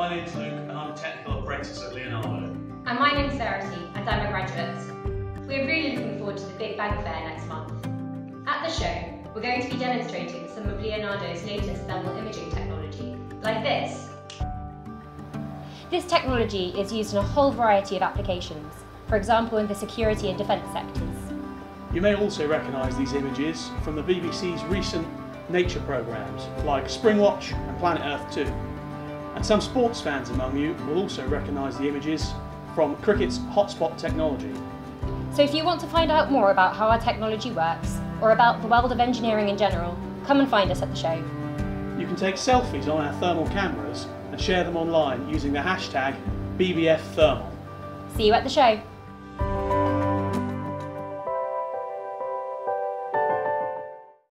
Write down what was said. My name's Luke and I'm a technical apprentice at Leonardo. And my name's Verity and I'm a graduate. We're really looking forward to the Big Bang Fair next month. At the show, we're going to be demonstrating some of Leonardo's latest thermal imaging technology, like this. This technology is used in a whole variety of applications, for example in the security and defence sectors. You may also recognise these images from the BBC's recent nature programmes, like Springwatch and Planet Earth 2. And some sports fans among you will also recognise the images from cricket's Hotspot technology. So if you want to find out more about how our technology works, or about the world of engineering in general, come and find us at the show. You can take selfies on our thermal cameras and share them online using the hashtag BBFthermal. See you at the show.